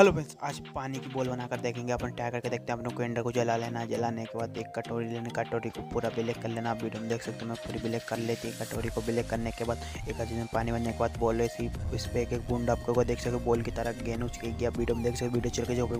Hello friends, आज पानी की बॉल बनाकर देखेंगे अपन। ट्राई करके देखते हैं। अपने को अंडा को जला लेना। जलाने के बाद एक कटोरी लेनी, कटोरी को पूरा ब्लैक कर लेना। आप वीडियो में देख सकते हो मैं पूरी ब्लैक कर लेती है। कटोरी को ब्लैक करने के बाद एक आधे में पानी बनने के बाद बॉल ऐसी इस पर एक बूंद आपको देख सको बॉल की तरह गेंद उचकेगी। आप वीडियो में देख सकते हो। वीडियो चल के जो